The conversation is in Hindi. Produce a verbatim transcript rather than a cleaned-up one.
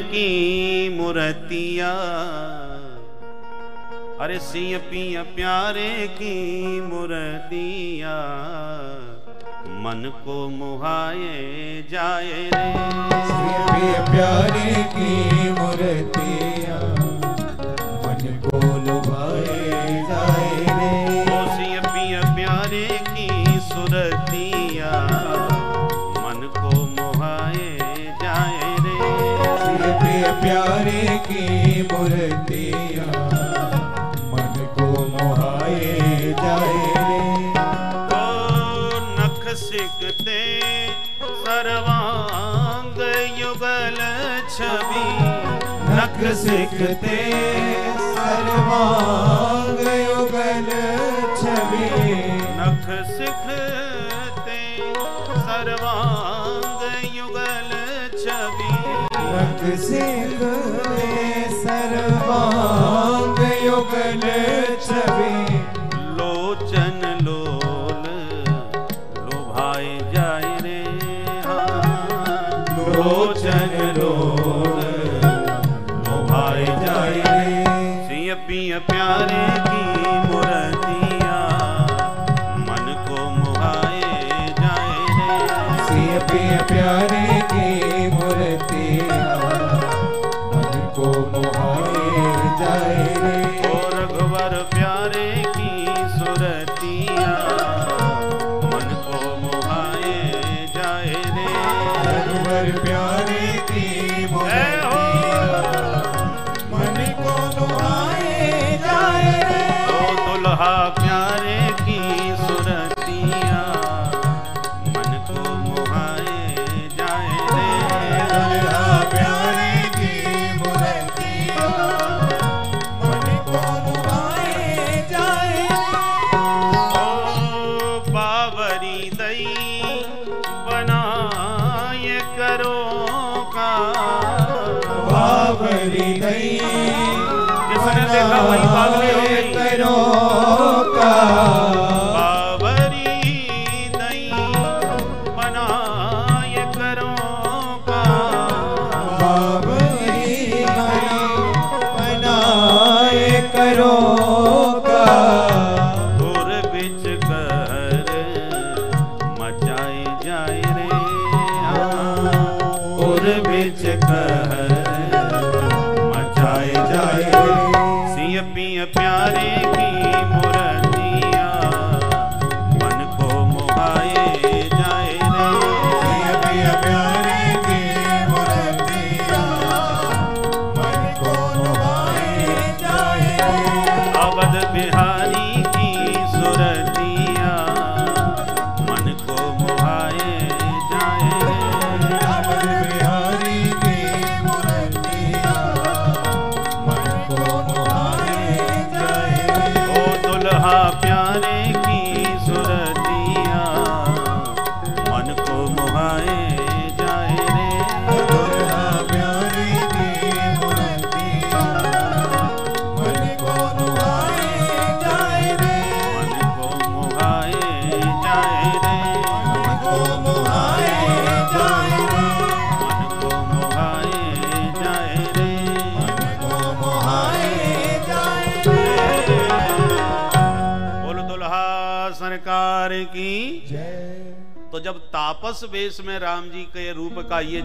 की मूर्तिया, अरे सिंह पिया प्यारे की मूर्तिया, मन को मुहाए जाए रे। सिंह पिया प्यारे की मूर्तिया, मन को लुभाए जाए रे। ओ सिंह पिया प्यारे की सुरतिया, मन को मुहाए जाए रे। सिंह पिया प्यारे की मूर्तिया, सिकते सर्वांग युगल छवि, नख सिकते सर्वांग युगल छवि, नख सिकते सर्वांग युगल छवि, नख सिकते सर्वांग युगल छवि, लोचन लोचन लोल लुभाए जाए रे। सिंह पिया प्यारे की मूर्तिया, मन को मुहाए जाए रे। सिंह पिया प्यारे की मूर्तिया, मन को मुहाए जाए रे। ओ रघुवर प्यारे की सुरतिया, मन को मुहाए जाए रे। रघुवर प्यारे की मूर्तिया, मन को मुहाए जाए रे। ओ दुल्हा प्यारे की सुरतिया, मन को मुहाए जाए रे। दुल्हा प्यारे की मूर्तिया, मन को मुहाए जाए रे। ओ बाबरी दई बना करो का, बाबरी दई जिसने देखा वही पागल हो गई। करो का बाबरी दई बनाए, करो का बाबरी दई बनाए, करो का दूर बिच कर मचाए जाए रे। बिच कहर मचाए जाए। सिंह पिया प्यारे की मूर्तिया, मन को मुहाए जाए रे। सिंह पिया प्यारे की मूर्तिया, मन को मुहाए जाए रे। अवध बिहारी की सुरतिया, मन को मुहाए जाए रे। अवध बिहारी प्यारे की सुरतिया, मन को मुहाए जाए रे। प्यारे की सुरतिया, मन को मुहाए जाए रे। मन को मुहाए जाए रे। मन को मुहाए जाए रे। मन को मुहाए जाए रे। मन को मुहाए जाए रे। सरकार की जय। तो जब तापस वेश में राम जी के रूप का ये